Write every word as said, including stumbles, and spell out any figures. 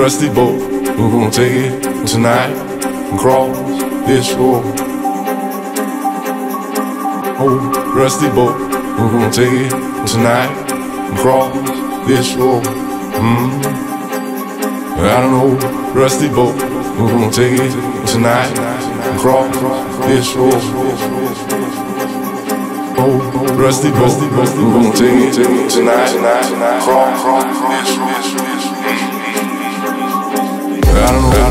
Rusty boat, we're gonna take it tonight and cross this shore. Oh, rusty boat, we're gonna take it tonight and cross this shore. Mm. I don't know, rusty boat, we're gonna take it tonight and cross this shore. Oh, rusty boat, we're gonna take it tonight and cross this shore. I don't know.